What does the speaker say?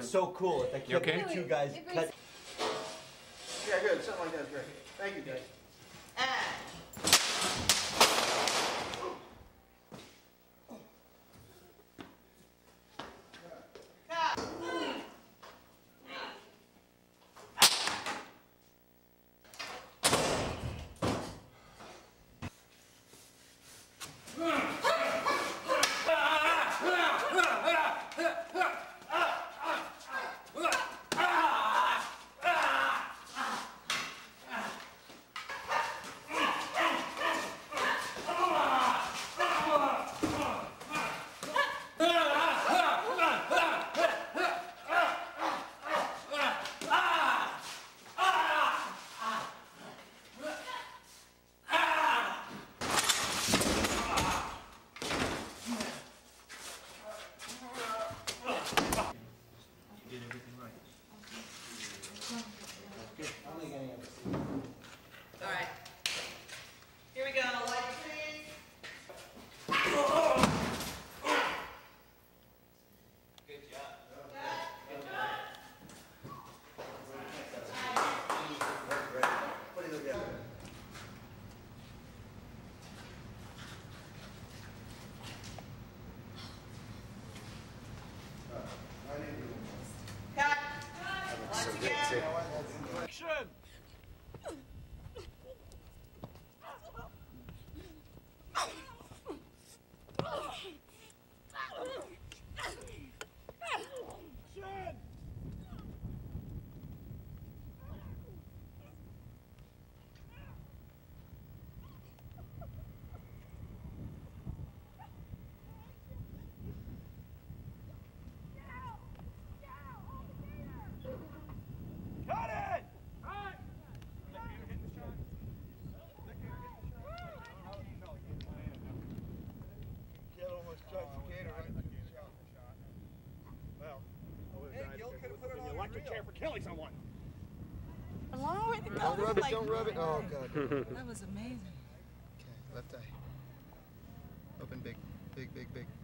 it's so cool if they kept the two guys cut. Yeah, good. Something like that's great. Thank you, guys. Kelly's on one. A long way to go. Don't rub it, don't rub it. Oh, God. That was amazing. Okay, left eye. Open big, big, big, big.